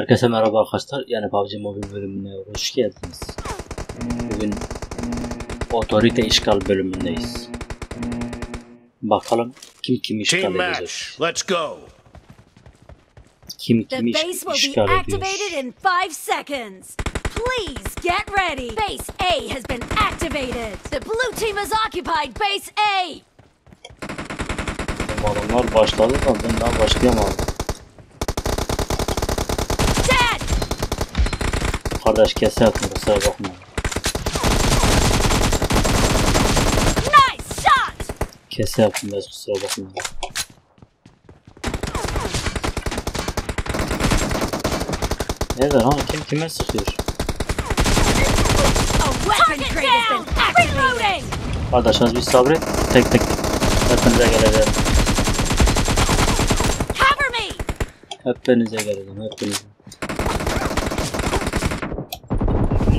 Herkese merhaba arkadaşlar. Yani PUBG Mobile bölümüne hoş geldiniz. Bugün otorite işgal bölümündeyiz. Bakalım kim kimi işgal edecek. Kim kimi işgal ediyor. Please get ready. Base A has been activated. The blue team has occupied base A. Adamlar başladı da ben daha başlayamadım. Dead. Kardeş kese atın kusura bakma. Nice shot. Kese atın kusura bakma. Neden ha? Kim kime sıkıyor? Arkadaşlar bir sabret, tek tek hepinize geleceğim. Hepinize geleceğim, hepinize.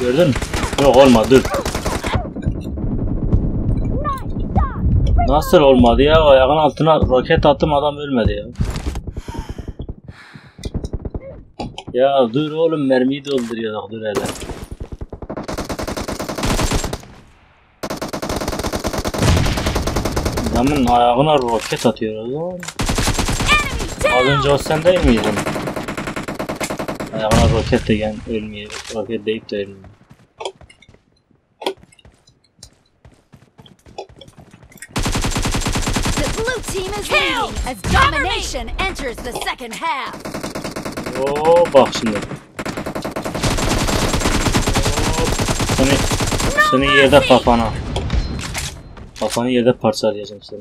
Gördün mü? Yok olmadı dur. Nasıl olmadı ya? Ayağın altına roket attım adam ölmedi ya. Ya dur oğlum mermiyi dolduruyorduk dur hele. Adamın ayağına roket atıyor oğlum. Az önce o sen değil miydin? Ayağına roket de gel ölmüyor. Roket deyip de ölmüyor. Ooo bak şimdi. Seni yerde kafana. Kafanı yerde parçalayacağım seni.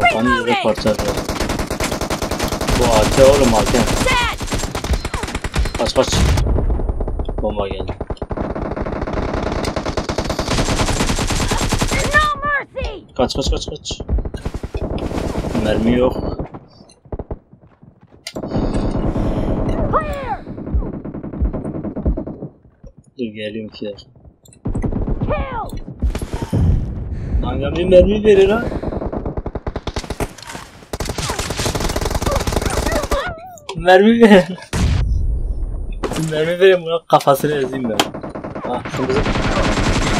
Kafanı yerde parçalayacağım. Bu AK oğlum AK. Kaç kaç. Bomba geldi. Kaç kaç kaç kaç. Mermi yok. Dur geliyorum ki ya. Lan ya bir mermi verir ha. Mermi verin. Mermi verin buna kafasını ezeyim ben. Ha şimdi.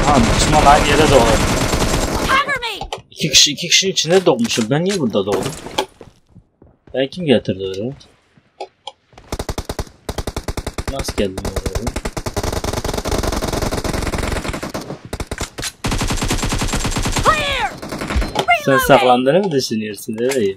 Ha düşman aynı yere doğdu. İki kişinin içinde doğmuşum. Ben niye burada doğdum? Ben kim getirdi oraya? Nasıl geldim oraya? Sen saklandığını mı düşünüyorsun öyle?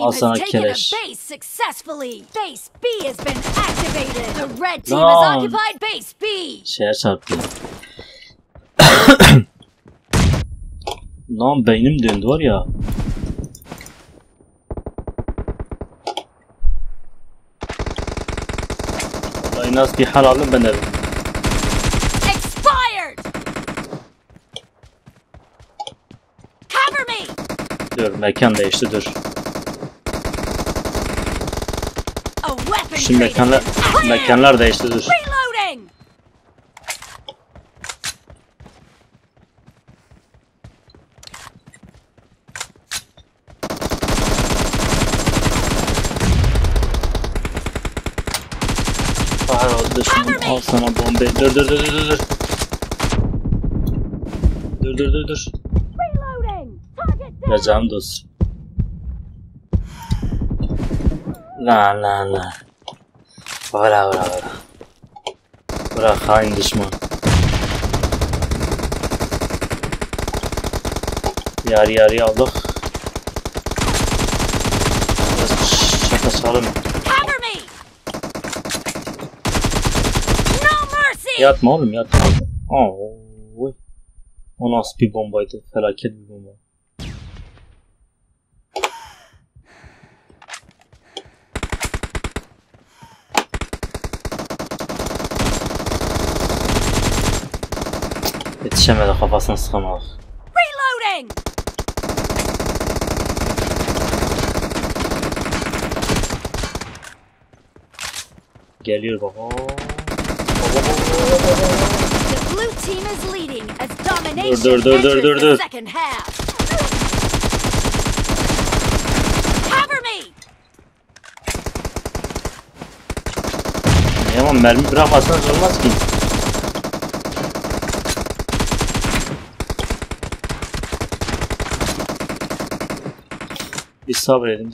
Al sana keleş. Lan. Şeye çarptı. Lan beynim döndü var ya. Vallahi nasıl bir hal aldım ben de. Dur mekan değişti dur. Şimdi mekanlar değişti dur. Kahroldu şimdi al sana bombayı. Dur. Bacağım dost. Nah. Bora. Bora rein, Dushman. Yari Allah. Biraz şaka salım. Yatma oğlum, yatma. Oy. O nasıl bir bombaydı? Felaket bir bomba. Yetişemedi, kafasını sıkamadık. Reloading. Geliyor baba. The blue team is leading as domination enters the second half. Cover me. Yaman mermi bırakmasanız olmaz ki. Bir sabredin.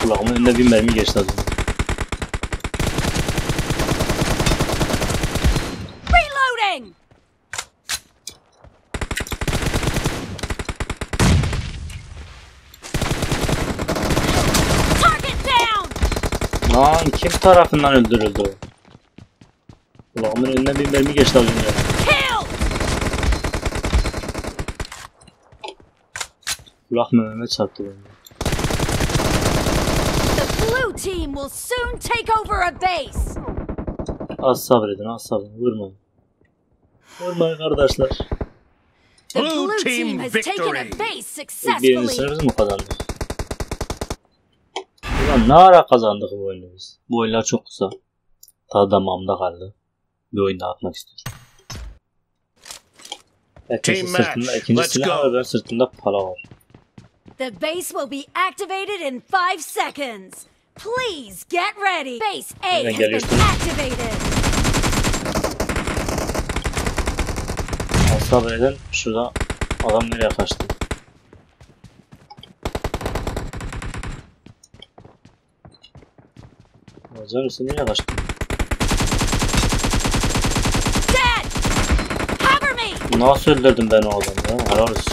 Kulağımın önüne bir mermi geçti az önce. Lan kim tarafından öldürüldü o? Kulağımın önünden bir mermi geçti az önce. Kulak mememe çarptı bende. Az sabredin. Vurmayın kardeşler. Birinci sınıfımız mı kazandık? Ulan ne ara kazandık bu oyunu biz? Bu oyunlar çok kısa. Tadı damağımda kaldı. Bir oyun daha atmak istiyorum. Herkesin sırtında ikinci silah var ve sırtında para var. The base will be activated in 5 seconds. Please get ready. Base A has been activated. Sabredin. Şurada adam nereye kaçtı? Hocam üstü nereye kaçtı? Nasıl öldürdüm ben o adamı? Helal olsun.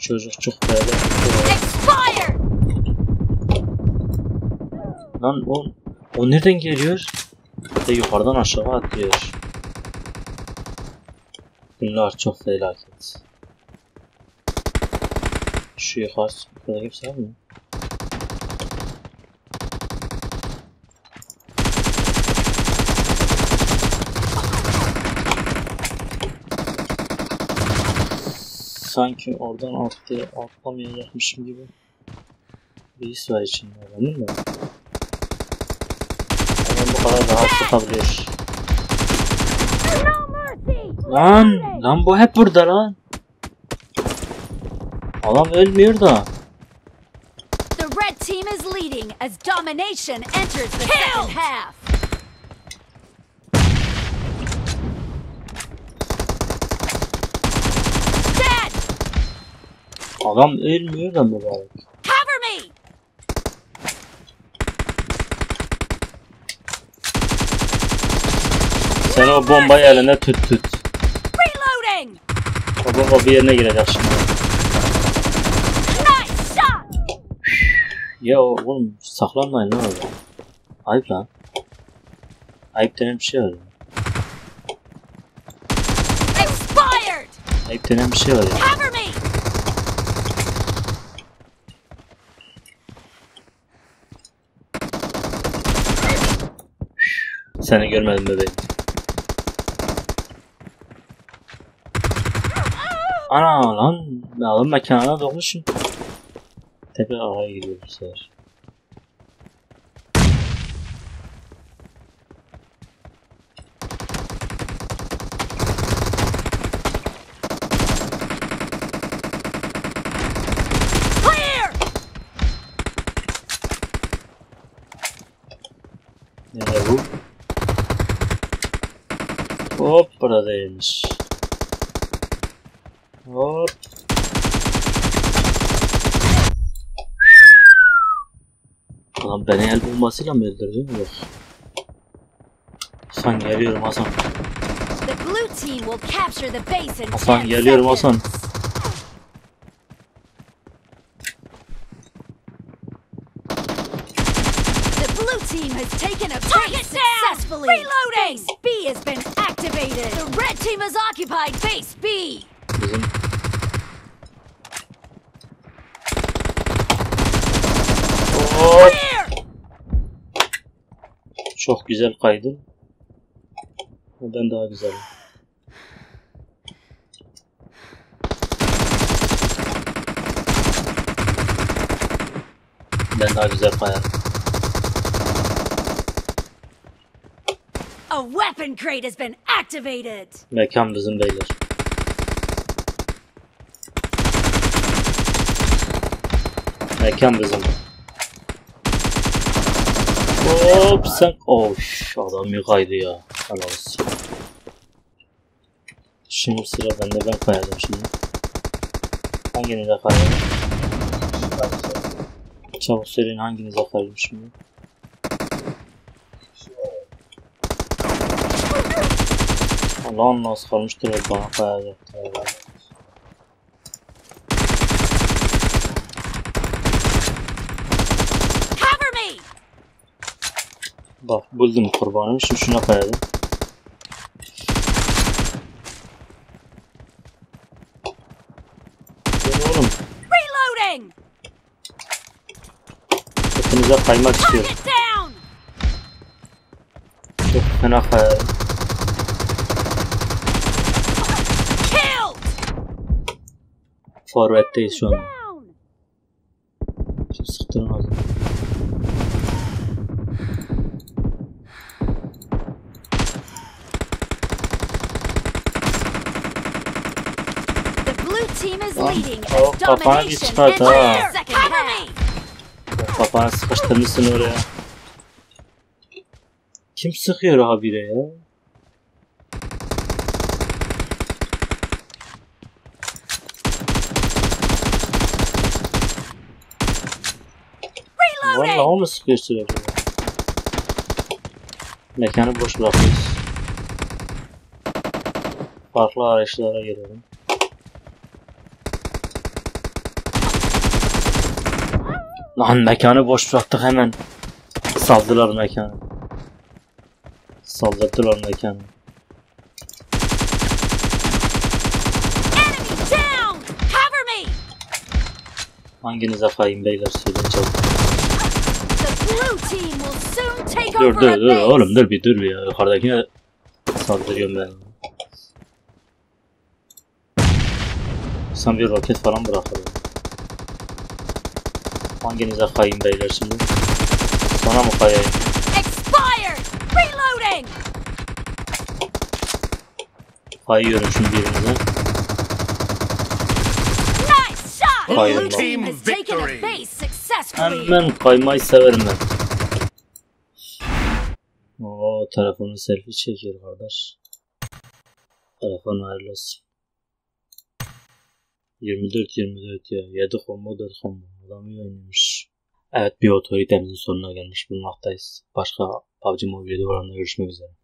Çocuk çok değerli. Lan o nereden geliyor? Yukarıdan aşağı atıyor. Bunlar çok felaket. Şu yukarı burada kimse var mı? Sanki oradan atlamayacakmışım gibi bir his var içinde, değil mi? Adam bu kadar daha sıkabilir. Lan bu hep burada lan. Adam ölmüyor da. The red team is leading as domination enters the second half. Adam ölmüyor da mübarek. Cover me. Sen o bombayı eline tut. Reloading. O bomba bir yerine girecek şimdi. Nice shot. Ya oğlum saklanmayın lan orada. Ayıp lan. Ayıp denen bir şey var. Expired. Ayıp denen bir şey var. Cover me. Seni görmedim bebeğim. Ana lan. Alın mekanına dolmuşum. Tekrar ağaya gidiyoruz bu sefer. Hoppa değilmiş. Hop. Lan beni el bombasıyla mı öldürdün? Yok. Hasan geliyorum Hasan. Hasan geliyorum Hasan. Base B has been activated. The red team has occupied base B. Oh. Çok güzel kaydı. Neden daha güzel? Ben daha güzel kayarım. A weapon crate has been activated. Mekan bizim beyler. Mekan bizim. Hop sen. Oş adam yıkaydı ya. Halas. Şimdi sıra bende, ben kayardım şimdi. Hanginize kayardım? Çabuk söyleyin hanginize kayardım şimdi. Lan nasıl kalmıştır o bana kayacak. Bak buldum kurbanımı, şimdi şuna kayalım. Gel oğlum. Hepinize kaymak istiyorum. Çok fena kayalım. Forvetteyiz şu an. Şimdi sıktırın ağzını. O kafanı bir çıkart ha. O kafanı sıkıştırmışsın oraya. Kim sıkıyor habire ya? Valla o mu sıkıyorsun acaba? Mekanı boş bırakıyoruz. Farklı araçlara girelim. Lan mekanı boş bıraktık hemen. Saldılar mekanı. Saldırdılar mekanı. Hanginize kayayım beyler söyleyin çabuk. Dur oğlum dur bir dur ya, yukarıdakine saldırıyorum ben. Sen bir roket falan bırakalım. Hanginize kayayım beyler şimdi? Sana mı kayayım? Kayıyorum şimdi birinize. Kaydım lan. Hemen kaymayı severim ben. Oo, telefonu selfie çekiyor kardeş. Telefon hayırlı olsun. 24-24 ya. 7 combo 4 combo. Adam iyi oynamış. Evet, bir otoritemizin sonuna gelmiş bulunmaktayız. Başka PUBG Mobile'de oranla görüşmek üzere.